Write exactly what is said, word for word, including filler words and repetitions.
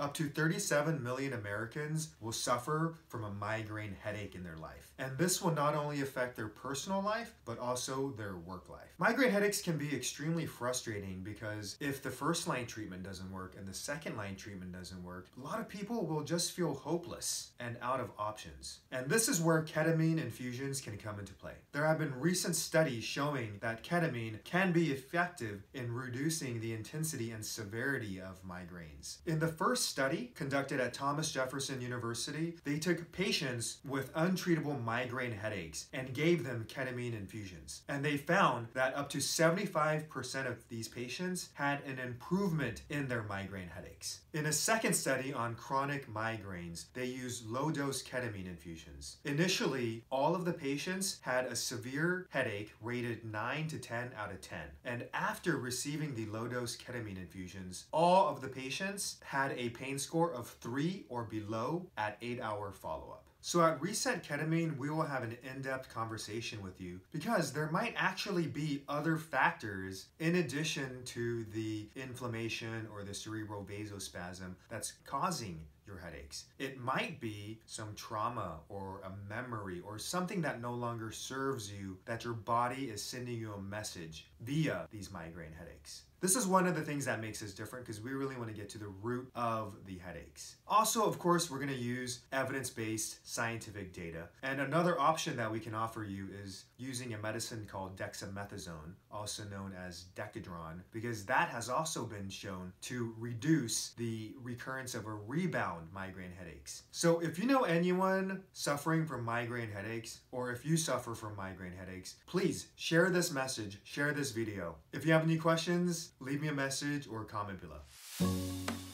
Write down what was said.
Up to thirty-seven million Americans will suffer from a migraine headache in their life. And this will not only affect their personal life, but also their work life. Migraine headaches can be extremely frustrating because if the first line treatment doesn't work and the second line treatment doesn't work, a lot of people will just feel hopeless and out of options. And this is where ketamine infusions can come into play. There have been recent studies showing that ketamine can be effective in reducing the intensity and severity of migraines. In the first study conducted at Thomas Jefferson University, they took patients with untreatable migraine headaches and gave them ketamine infusions. And they found that up to seventy-five percent of these patients had an improvement in their migraine headaches. In a second study on chronic migraines, they used low-dose ketamine infusions. Initially, all of the patients had a severe headache rated nine to ten out of ten. And after receiving the low-dose ketamine infusions, all of the patients had a pain score of three or below at eight hour follow-up. So at Reset Ketamine, we will have an in-depth conversation with you because there might actually be other factors in addition to the inflammation or the cerebral vasospasm that's causing your headaches. It might be some trauma or a memory or something that no longer serves you that your body is sending you a message via these migraine headaches. This is one of the things that makes us different because we really want to get to the root of the headaches. Also, of course, we're going to use evidence-based scientific data. And another option that we can offer you is using a medicine called dexamethasone, also known as Decadron, because that has also been shown to reduce the recurrence of a rebound migraine headaches. So if you know anyone suffering from migraine headaches, or if you suffer from migraine headaches, please share this message, share this video. If you have any questions, leave me a message or comment below.